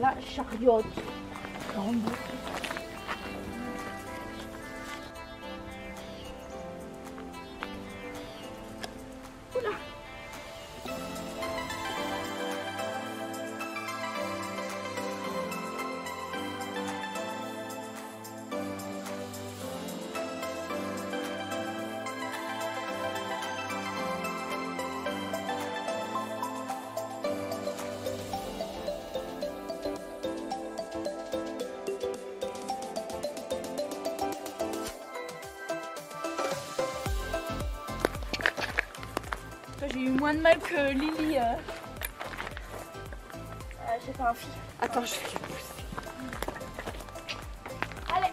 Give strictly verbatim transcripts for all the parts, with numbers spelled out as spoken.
la chariote. Oula. J'ai eu moins de mal que Lily. Euh... Euh, j'ai pas un fil. Attends, je vais le pousser. Allez.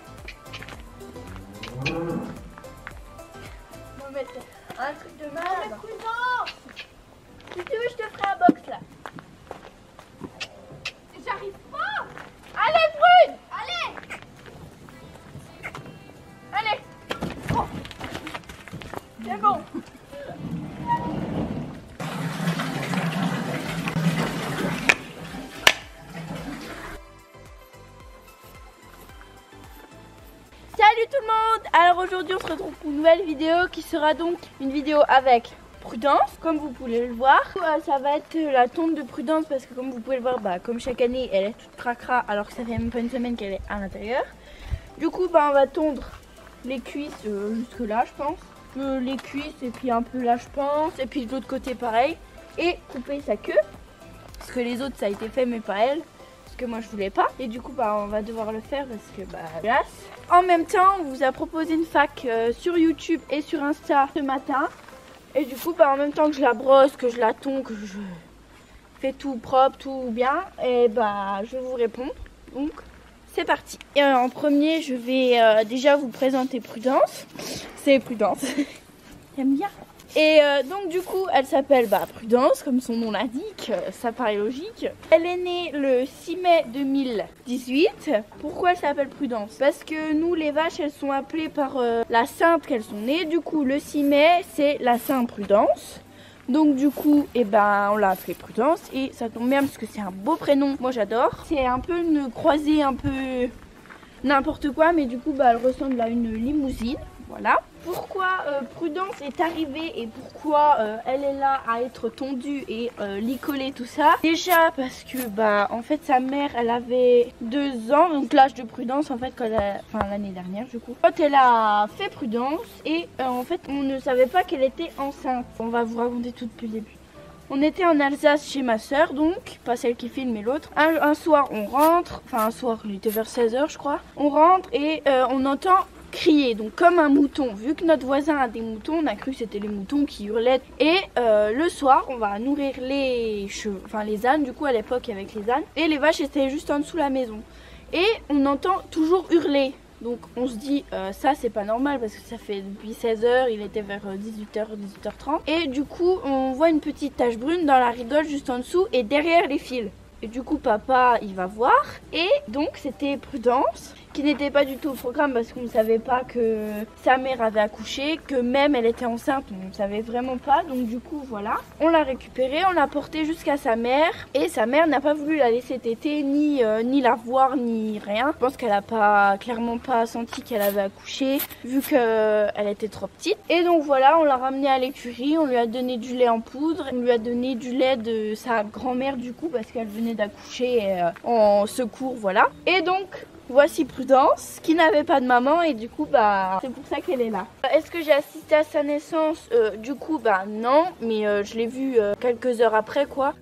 On va mettre un truc de malade. Prudence, si tu veux, je te ferai un box là. J'arrive pas. Allez, Prune. Allez. Allez. Oh. C'est bon. Salut tout le monde! Alors aujourd'hui on se retrouve pour une nouvelle vidéo qui sera donc une vidéo avec Prudence, comme vous pouvez le voir. Ça va être la tombe de Prudence parce que comme vous pouvez le voir, bah, comme chaque année elle est toute cracra alors que ça fait même pas une semaine qu'elle est à l'intérieur. Du coup bah, on va tondre les cuisses euh, jusque là je pense. Euh, les cuisses et puis un peu là je pense. Et puis de l'autre côté pareil. Et couper sa queue. Parce que les autres ça a été fait mais pas elle. Que moi je voulais pas et du coup bah on va devoir le faire parce que bah glace. En même temps on vous a proposé une fac euh, sur YouTube et sur Insta ce matin et du coup bah en même temps que je la brosse, que je la tonds, que je fais tout propre, tout bien, et bah je vais vous répondre. Donc c'est parti. Et euh, en premier je vais euh, déjà vous présenter Prudence. C'est Prudence. J'aime bien. Et euh, donc du coup elle s'appelle bah, Prudence comme son nom l'indique, ça paraît logique. Elle est née le six mai deux mille dix-huit. Pourquoi elle s'appelle Prudence? Parce que nous les vaches elles sont appelées par euh, la sainte qu'elles sont nées. Du coup le six mai c'est la Sainte Prudence. Donc du coup eh ben, on l'a appelée Prudence et ça tombe bien parce que c'est un beau prénom. Moi j'adore. C'est un peu une croisée un peu n'importe quoi mais du coup bah, elle ressemble à une limousine. Voilà. Pourquoi euh, Prudence est arrivée et pourquoi euh, elle est là à être tondue et euh, licolée tout ça. Déjà parce que bah en fait sa mère elle avait deux ans, donc l'âge de Prudence en fait quand elle, enfin l'année dernière du coup. Quand elle a fait Prudence et euh, en fait on ne savait pas qu'elle était enceinte. On va vous raconter tout depuis le début. On était en Alsace chez ma soeur donc, pas celle qui filme mais l'autre. Un, un soir on rentre, enfin un soir il était vers seize heures je crois. On rentre et euh, on entend crier, donc comme un mouton. Vu que notre voisin a des moutons, on a cru que c'était les moutons qui hurlaient. Et euh, le soir, on va nourrir les chevaux, enfin les ânes, du coup à l'époque avec les ânes. Et les vaches étaient juste en dessous de la maison. Et on entend toujours hurler. Donc on se dit, euh, ça c'est pas normal parce que ça fait depuis seize heures, il était vers dix-huit heures, dix-huit heures trente. Et du coup, on voit une petite tache brune dans la rigole juste en dessous et derrière les fils. Et du coup papa il va voir et donc c'était Prudence qui n'était pas du tout au programme parce qu'on ne savait pas que sa mère avait accouché, que même elle était enceinte, on ne savait vraiment pas, donc du coup voilà. On l'a récupérée, on l'a portée jusqu'à sa mère et sa mère n'a pas voulu la laisser téter ni, euh, ni la voir ni rien. Je pense qu'elle n'a pas, clairement pas senti qu'elle avait accouché vu qu'elle était trop petite. Et donc voilà on l'a ramenée à l'écurie, on lui a donné du lait en poudre, on lui a donné du lait de sa grand-mère du coup parce qu'elle venait d'accoucher euh, en secours, voilà. Et donc voici Prudence qui n'avait pas de maman et du coup bah c'est pour ça qu'elle est là. Est-ce que j'ai assisté à sa naissance? euh, Du coup bah non, mais euh, je l'ai vue euh, quelques heures après quoi.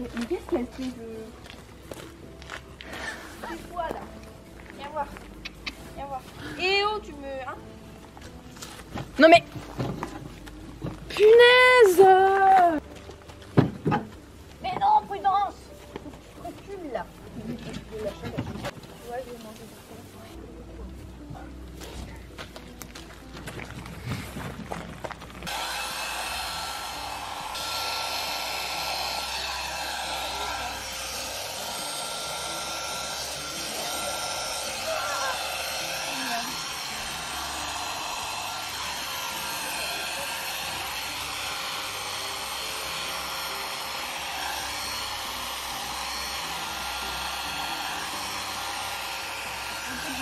Mais, mais qu'est-ce qu'elle fait de... Voilà. Viens voir. Viens voir. Et oh, tu me... Hein non mais... Punaise! Mais non, Prudence! Recule là. Ouais, je vais manger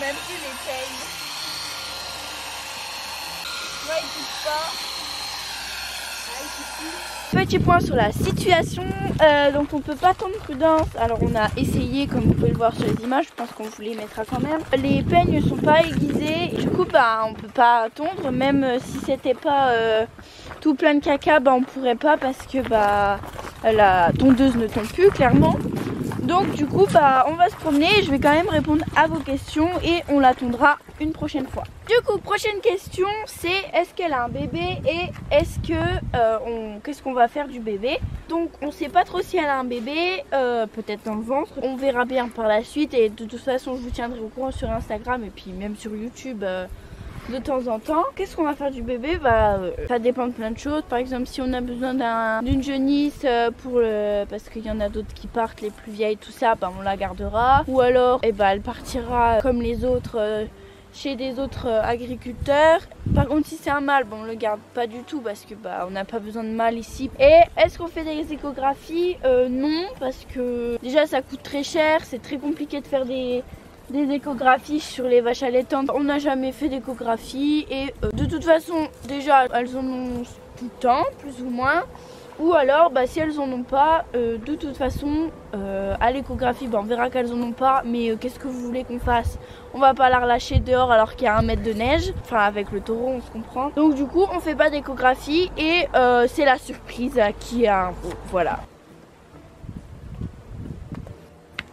même plus les payes. Moi, il pousse pas. Petit point sur la situation. Euh, donc on peut pas tendre Prudence. Alors on a essayé, comme vous pouvez le voir sur les images, je pense qu'on vous les mettra quand même. Les peignes ne sont pas aiguisées. Et du coup bah on peut pas tondre. Même si c'était pas euh, tout plein de caca, bah on pourrait pas parce que bah la tondeuse ne tombe plus clairement. Donc du coup bah on va se promener, je vais quand même répondre à vos questions et on l'attendra une prochaine fois. Du coup prochaine question, c'est est-ce qu'elle a un bébé et est-ce que euh, on qu'est-ce qu'on va faire du bébé. Donc on sait pas trop si elle a un bébé, euh, peut-être dans le ventre, on verra bien par la suite et de toute façon je vous tiendrai au courant sur Instagram et puis même sur YouTube euh, de temps en temps. Qu'est-ce qu'on va faire du bébé? Bah euh, ça dépend de plein de choses. Par exemple si on a besoin d'une un, jeunisse euh, pour le, parce qu'il y en a d'autres qui partent, les plus vieilles tout ça, bah on la gardera. Ou alors eh bah, elle partira euh, comme les autres euh, chez des autres euh, agriculteurs. Par contre si c'est un mâle, bah, on le garde pas du tout parce que bah on n'a pas besoin de mâle ici. Et est-ce qu'on fait des échographies? euh, Non, parce que déjà ça coûte très cher, c'est très compliqué de faire des des échographies sur les vaches allaitantes. On n'a jamais fait d'échographie et euh, de toute façon déjà elles en ont tout le temps plus ou moins, ou alors bah, si elles en ont pas euh, de toute façon euh, à l'échographie bah, on verra qu'elles en ont pas, mais euh, qu'est-ce que vous voulez qu'on fasse? On va pas la relâcher dehors alors qu'il y a un mètre de neige, enfin avec le taureau on se comprend. Donc du coup on fait pas d'échographie et euh, c'est la surprise à qui a un gros, voilà.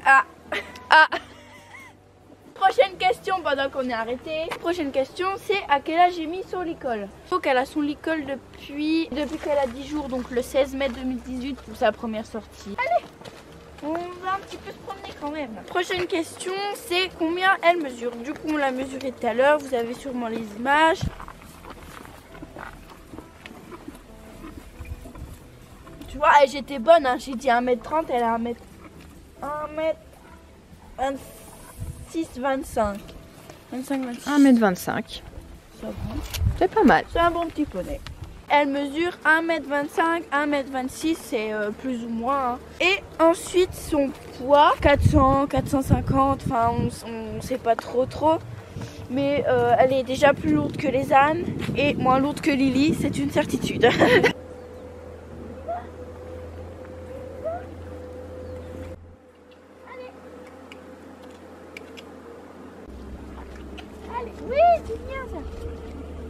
Ah ah. Prochaine question, pendant qu'on est arrêté. Prochaine question, c'est à quel âge j'ai mis son licol? Donc elle a son licol depuis, depuis qu'elle a dix jours, donc le seize mai deux mille dix-huit pour sa première sortie. Allez, on va un petit peu se promener quand même. Prochaine question, c'est combien elle mesure? Du coup on l'a mesuré tout à l'heure, vous avez sûrement les images. Tu vois, j'étais bonne, hein, j'ai dit un mètre trente, elle a un mètre vingt-cinq. six vingt-cinq. un mètre vingt-cinq. C'est pas mal. C'est un bon petit poney. Elle mesure un mètre vingt-cinq, un mètre vingt-six, c'est euh, plus ou moins. Hein. Et ensuite son poids, quatre cents, quatre cent cinquante, enfin on ne sait pas trop trop. Mais euh, elle est déjà plus lourde que les ânes et moins lourde que Lily, c'est une certitude.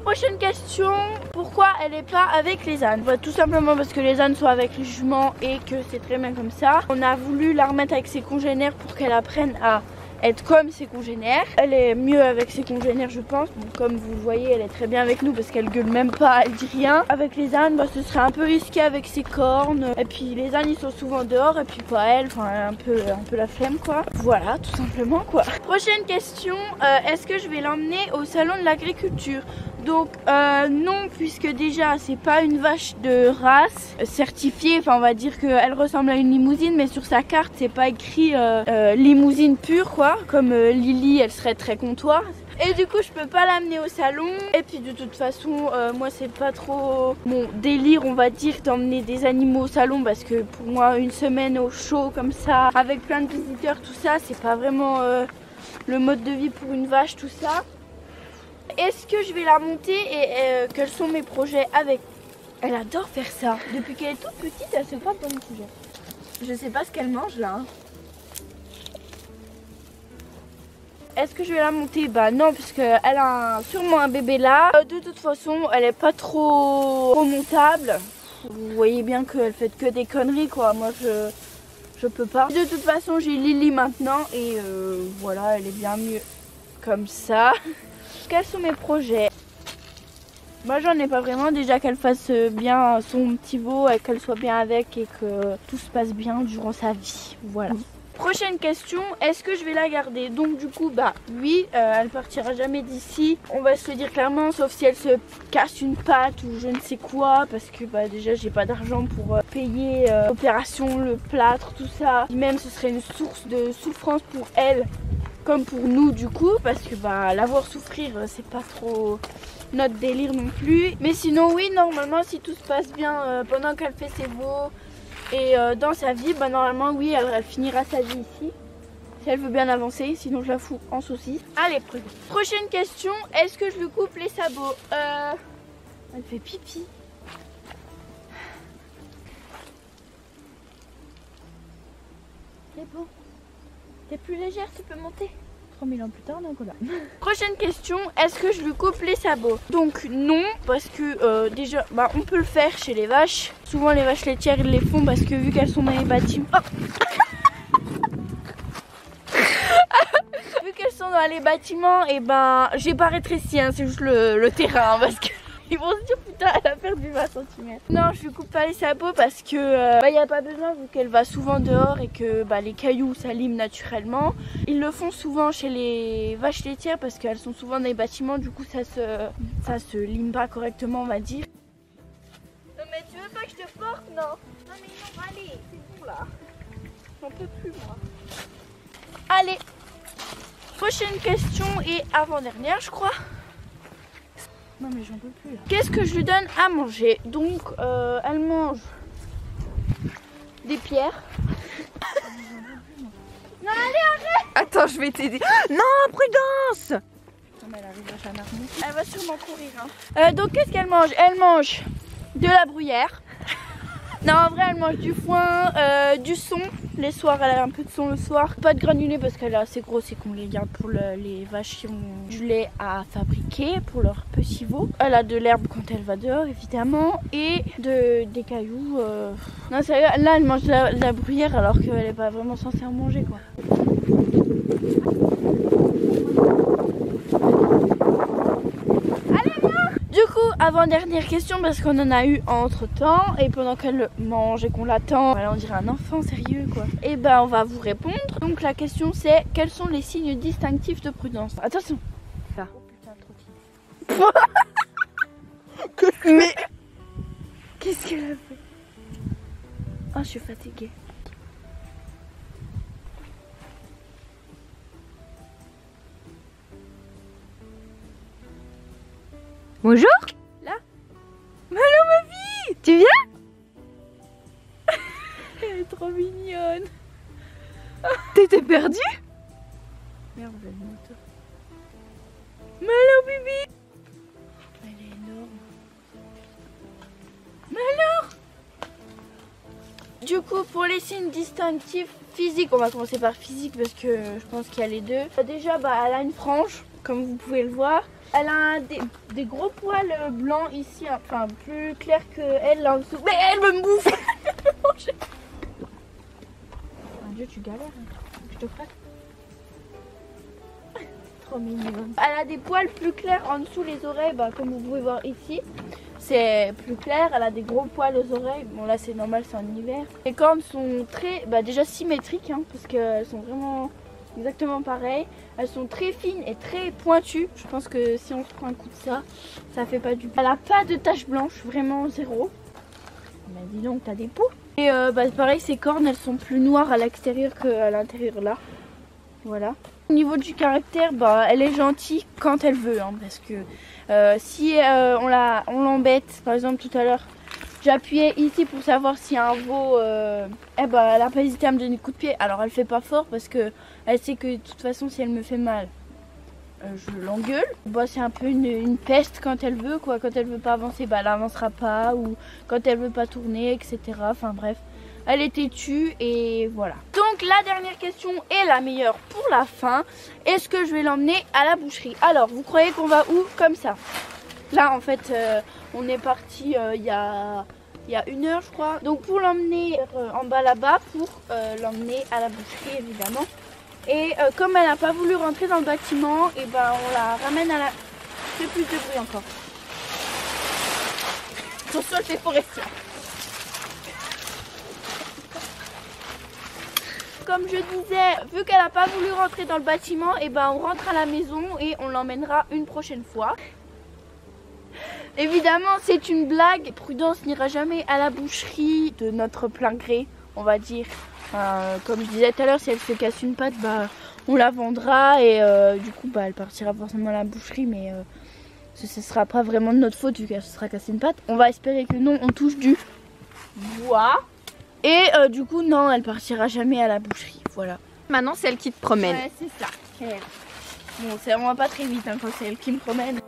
Prochaine question, pourquoi elle n'est pas avec les ânes? Bah, tout simplement parce que les ânes sont avec les juments et que c'est très bien comme ça. On a voulu la remettre avec ses congénères pour qu'elle apprenne à être comme ses congénères. Elle est mieux avec ses congénères je pense. Donc, comme vous le voyez elle est très bien avec nous parce qu'elle gueule même pas, elle dit rien. Avec les ânes bah, ce serait un peu risqué avec ses cornes. Et puis les ânes ils sont souvent dehors et puis pas elle, enfin un peu, un peu la flemme quoi. Voilà tout simplement quoi. Prochaine question, euh, est-ce que je vais l'emmener au salon de l'agriculture? Donc euh, non, puisque déjà c'est pas une vache de race certifiée, enfin on va dire qu'elle ressemble à une limousine mais sur sa carte c'est pas écrit euh, euh, limousine pure quoi, comme euh, Lily elle serait très comptoir. Et du coup je peux pas l'amener au salon et puis de toute façon euh, moi c'est pas trop mon délire on va dire d'emmener des animaux au salon parce que pour moi une semaine au chaud comme ça avec plein de visiteurs tout ça c'est pas vraiment euh, le mode de vie pour une vache tout ça. Est-ce que je vais la monter et euh, quels sont mes projets avec... Elle adore faire ça. Depuis qu'elle est toute petite, elle se frappe dans le sujet. Je sais pas ce qu'elle mange là. Hein. Est-ce que je vais la monter? Bah non, puisque elle a un, sûrement un bébé là. Euh, de toute façon, elle est pas trop remontable. Vous voyez bien qu'elle fait que des conneries quoi. Moi je, je peux pas. De toute façon, j'ai Lily maintenant et euh, voilà, elle est bien mieux comme ça. Quels sont mes projets? Moi j'en ai pas vraiment, déjà qu'elle fasse bien son petit veau et qu'elle soit bien avec et que tout se passe bien durant sa vie, voilà. Prochaine question, est-ce que je vais la garder? Donc du coup bah oui, euh, elle partira jamais d'ici, on va se le dire clairement, sauf si elle se casse une patte ou je ne sais quoi, parce que bah déjà j'ai pas d'argent pour euh, payer euh, l'opération, le plâtre, tout ça. Et même ce serait une source de souffrance pour elle. Comme pour nous du coup parce que bah l'avoir souffrir c'est pas trop notre délire non plus, mais sinon oui normalement si tout se passe bien euh, pendant qu'elle fait ses veaux et euh, dans sa vie bah normalement oui elle, elle finira sa vie ici. qu'elle veut bien avancer, sinon je la fous en saucisse. Allez, Prudence. Prochaine question, est-ce que je lui coupe les sabots? Euh... Elle fait pipi. T'es beau. T'es plus légère, tu peux monter. trois mille ans plus tard, donc voilà. Prochaine question, est-ce que je lui coupe les sabots? Donc non, parce que euh, déjà, bah, on peut le faire chez les vaches. Souvent les vaches laitières, ils les font parce que vu qu'elles sont dans les bâtiments... Oh vu qu'elles sont dans les bâtiments, et ben, j'ai pas rétréci, hein, c'est juste le, le terrain, hein, parce que... Ils vont se dire putain elle a perdu vingt centimètres. Non je lui coupe pas les sabots parce que euh, bah, y a pas besoin vu qu'elle va souvent dehors et que bah, les cailloux ça lime naturellement. Ils le font souvent chez les vaches laitières parce qu'elles sont souvent dans les bâtiments, du coup ça se, ça se lime pas correctement on va dire. Non mais tu veux pas que je te porte? Non. Non mais non allez c'est bon là. J'en peux plus moi. Allez. Prochaine question et avant-dernière je crois. Non mais j'en peux plus là. Qu'est-ce que je lui donne à manger? Donc euh, elle mange des pierres. Non allez arrête. Attends je vais t'aider. Non Prudence. Non mais elle arrive à jamais remonter. Elle va sûrement courir hein. euh, Donc qu'est-ce qu'elle mange? Elle mange de la bruyère. Non en vrai elle mange du foin, euh, du son. Les soirs elle a un peu de son le soir. Pas de granulés parce qu'elle est assez grosse et qu'on les garde pour le, les vaches qui ont du lait à fabriquer pour leurs petits veaux. Elle a de l'herbe quand elle va dehors évidemment. Et de, des cailloux. Euh... Non sérieux, là elle mange de la, de la bruyère alors qu'elle n'est pas vraiment censée en manger quoi. Avant-dernière question parce qu'on en a eu entre temps et pendant qu'elle mange et qu'on l'attend, on dirait un enfant sérieux quoi. Et ben on va vous répondre. Donc la question c'est quels sont les signes distinctifs de Prudence? Attention. Ça. Oh putain trottinette. Mais qu'est-ce qu'elle a fait? Oh je suis fatiguée. Bonjour. Tu viens? Elle est trop mignonne. T'étais perdue? Merde, j'ai le moto. Malo, bibi. Elle est énorme. Malo. Du coup, pour les signes distinctifs physiques, on va commencer par physique parce que je pense qu'il y a les deux. Déjà, bah, elle a une frange, comme vous pouvez le voir. Elle a des, des gros poils blancs ici, hein. Enfin plus clair que elle là en dessous. Mais elle me bouffe. Mon dieu, tu galères. Hein. Je te frappe. Trop mignonne. Elle a des poils plus clairs en dessous les oreilles, bah, comme vous pouvez voir ici. C'est plus clair, elle a des gros poils aux oreilles. Bon là c'est normal, c'est en hiver. Les cornes sont très, bah, déjà symétriques, hein, parce qu'elles sont vraiment... exactement pareil, elles sont très fines et très pointues, je pense que si on se prend un coup de ça, ça fait pas du bien. Elle a pas de taches blanches, vraiment zéro. Mais dis donc t'as des poux. Et euh, bah, pareil ses cornes elles sont plus noires à l'extérieur qu'à l'intérieur là, voilà. Au niveau du caractère, bah, elle est gentille quand elle veut, hein, parce que euh, si euh, on l'embête, par exemple tout à l'heure, j'appuyais ici pour savoir si un veau, euh, eh ben, elle n'a pas hésité à me donner un coup de pied. Alors elle fait pas fort parce que elle sait que de toute façon si elle me fait mal, euh, je l'engueule. Bah, c'est un peu une, une peste quand elle veut quoi. Quand elle veut pas avancer, bah, elle avancera pas ou quand elle veut pas tourner, et cetera. Enfin bref, elle est têtue et voilà. Donc la dernière question est la meilleure pour la fin. Est-ce que je vais l'emmener à la boucherie? Alors vous croyez qu'on va où comme ça? Là en fait euh, on est parti il euh, y, a, y a une heure je crois. Donc pour l'emmener euh, en bas là-bas, pour euh, l'emmener à la boucherie évidemment. Et euh, comme elle n'a pas voulu rentrer dans le bâtiment, et ben on la ramène à la... Fais plus de bruit encore. Son sol fait forestier. Comme je disais, vu qu'elle n'a pas voulu rentrer dans le bâtiment, et ben on rentre à la maison et on l'emmènera une prochaine fois. Évidemment, c'est une blague. Prudence n'ira jamais à la boucherie de notre plein gré, on va dire. Euh, comme je disais tout à l'heure, si elle se casse une patte, bah, on la vendra et euh, du coup, bah, elle partira forcément à la boucherie, mais euh, ce ne sera pas vraiment de notre faute vu qu'elle se sera cassée une patte. On va espérer que non, on touche du bois et euh, du coup, non, elle partira jamais à la boucherie. Voilà. Maintenant, c'est elle qui te promène. Ouais, c'est ça. Okay. Bon, ça va pas très vite hein, quand c'est elle qui me promène.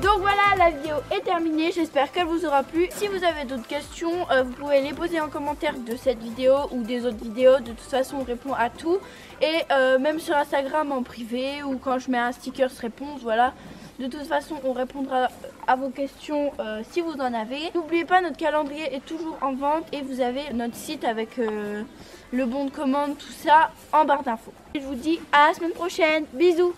Donc voilà, la vidéo est terminée, j'espère qu'elle vous aura plu. Si vous avez d'autres questions, euh, vous pouvez les poser en commentaire de cette vidéo ou des autres vidéos. De toute façon, on répond à tout. Et euh, même sur Instagram en privé ou quand je mets un sticker réponse, voilà. De toute façon, on répondra à vos questions euh, si vous en avez. N'oubliez pas, notre calendrier est toujours en vente et vous avez notre site avec euh, le bon de commande, tout ça en barre d'infos. Je vous dis à la semaine prochaine, bisous.